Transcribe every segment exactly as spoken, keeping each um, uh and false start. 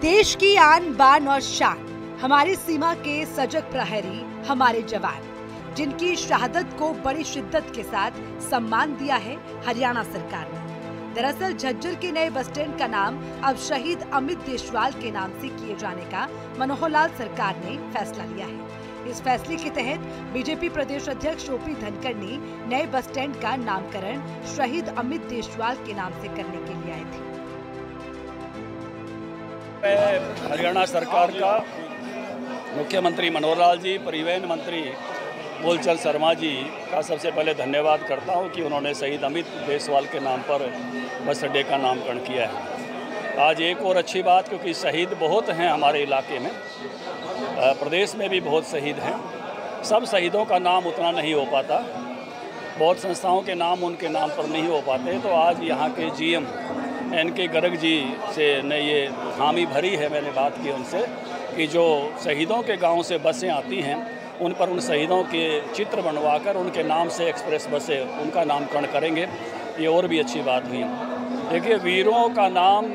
देश की आन बान और शान, हमारी सीमा के सजग प्रहरी, हमारे जवान, जिनकी शहादत को बड़ी शिद्दत के साथ सम्मान दिया है हरियाणा सरकार ने। दरअसल झज्जर के नए बस स्टैंड का नाम अब शहीद अमित देशवाल के नाम से किए जाने का मनोहर लाल सरकार ने फैसला लिया है। इस फैसले के तहत बीजेपी प्रदेश अध्यक्ष ओपी धनखड़ ने नए बस स्टैंड का नामकरण शहीद अमित देशवाल के नाम से करने के लिए आए थे। मैं हरियाणा सरकार का मुख्यमंत्री मनोहर लाल जी, परिवहन मंत्री बोलचंद शर्मा जी का सबसे पहले धन्यवाद करता हूं कि उन्होंने शहीद अमित देशवाल के नाम पर बस अड्डे का नामकरण किया है। आज एक और अच्छी बात, क्योंकि शहीद बहुत हैं हमारे इलाके में, प्रदेश में भी बहुत शहीद हैं। सब शहीदों का नाम उतना नहीं हो पाता, बहुत संस्थाओं के नाम उनके नाम पर नहीं हो पाते। तो आज यहाँ के जीएम एनके गरग जी से ने ये हामी भरी है, मैंने बात की उनसे कि जो शहीदों के गाँव से बसें आती हैं उन पर उन शहीदों के चित्र बनवाकर उनके नाम से एक्सप्रेस बसें उनका नामकरण करेंगे। ये और भी अच्छी बात हुई। देखिए, वीरों का नाम,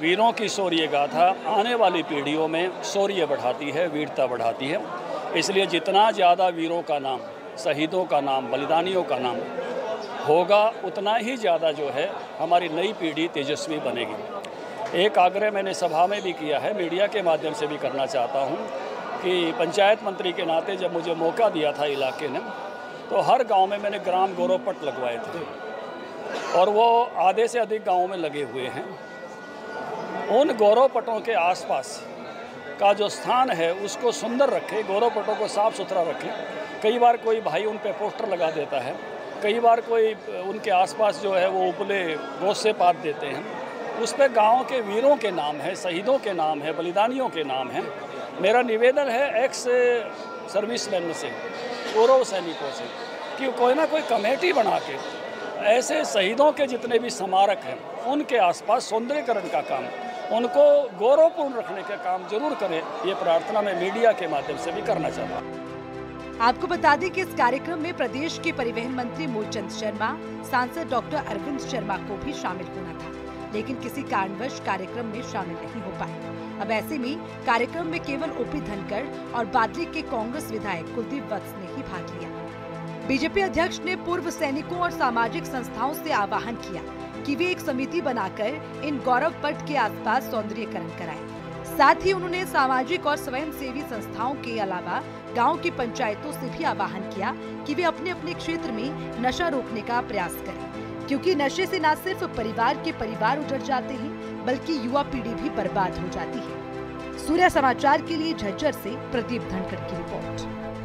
वीरों की शौर्य गाथा आने वाली पीढ़ियों में शौर्य बढ़ाती है, वीरता बढ़ाती है। इसलिए जितना ज़्यादा वीरों का नाम, शहीदों का नाम, बलिदानियों का नाम होगा, उतना ही ज़्यादा जो है हमारी नई पीढ़ी तेजस्वी बनेगी। एक आग्रह मैंने सभा में भी किया है, मीडिया के माध्यम से भी करना चाहता हूँ कि पंचायत मंत्री के नाते जब मुझे मौका दिया था इलाके ने, तो हर गांव में मैंने ग्राम गौरव पट लगवाए थे और वो आधे से अधिक गांव में लगे हुए हैं। उन गौरव पटों के आसपास का जो स्थान है उसको सुंदर रखें, गौरव पटों को साफ़ सुथरा रखें। कई बार कोई भाई उन पे पोस्टर लगा देता है, कई बार कोई उनके आसपास जो है वो उपले गोस्से पात देते हैं। उस पर गाँव के वीरों के नाम है, शहीदों के नाम है, बलिदानियों के नाम हैं। मेरा निवेदन है एक्स सर्विसमैन से, पूर्व सैनिकों से, कि कोई ना कोई कमेटी बना के ऐसे शहीदों के जितने भी स्मारक हैं उनके आसपास सौंदर्यकरण का काम, उनको गौरवपूर्ण रखने का काम जरूर करें। ये प्रार्थना मैं मीडिया के माध्यम से भी करना चाहता हूँ। आपको बता दें कि इस कार्यक्रम में प्रदेश के परिवहन मंत्री मूलचंद शर्मा, सांसद डॉक्टर अरविंद शर्मा को भी शामिल होना था, लेकिन किसी कारणवश कार्यक्रम में शामिल नहीं हो पाए। अब ऐसे में कार्यक्रम में केवल ओपी धनखड़ और बादली के कांग्रेस विधायक कुलदीप वत्स ने ही भाग लिया। बीजेपी अध्यक्ष ने पूर्व सैनिकों और सामाजिक संस्थाओं से आह्वान किया कि वे एक समिति बनाकर इन गौरव पट के आसपास सौंदर्यकरण कराएं। साथ ही उन्होंने सामाजिक और स्वयंसेवी संस्थाओं के अलावा गाँव की पंचायतों से भी आह्वान किया कि वे अपने अपने क्षेत्र में नशा रोकने का प्रयास करें, क्योंकि नशे से न सिर्फ परिवार के परिवार उजड़ जाते हैं बल्कि युवा पीढ़ी भी बर्बाद हो जाती है। सूर्य समाचार के लिए झज्जर से प्रदीप धनखड़ की रिपोर्ट।